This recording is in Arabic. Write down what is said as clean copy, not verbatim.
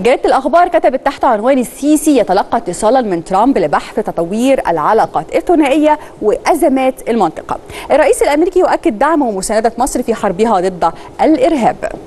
جريدة الاخبار كتبت تحت عنوان السيسي يتلقى اتصالا من ترامب لبحث تطوير العلاقات الثنائية وأزمات المنطقة. الرئيس الأمريكي يؤكد دعم ومساندة مصر في حربها ضد الإرهاب.